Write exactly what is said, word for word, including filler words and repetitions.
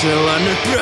till I'm